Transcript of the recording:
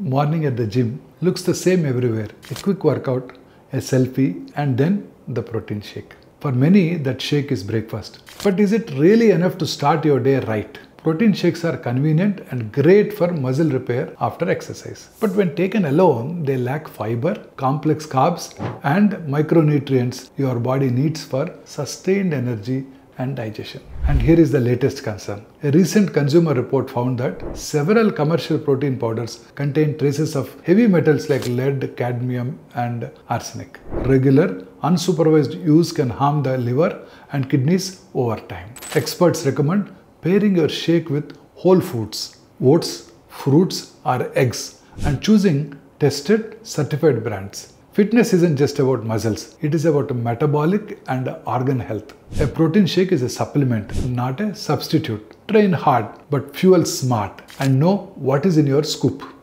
morning at the gym looks the same everywhere. A quick workout, a selfie, and then the protein shake. For many, that shake is breakfast. But is it really enough to start your day right? Protein shakes are convenient and great for muscle repair after exercise. But when taken alone, they lack fiber, complex carbs, and micronutrients your body needs for sustained energy and digestion. And here is the latest concern. A recent consumer report found that several commercial protein powders contain traces of heavy metals like lead, cadmium, and arsenic. Regular, unsupervised use can harm the liver and kidneys over time. Experts recommend pairing your shake with whole foods, oats, fruits, or eggs, and choosing tested, certified brands. Fitness isn't just about muscles, it is about metabolic and organ health. A protein shake is a supplement, not a substitute. Train hard, but fuel smart, and know what is in your scoop.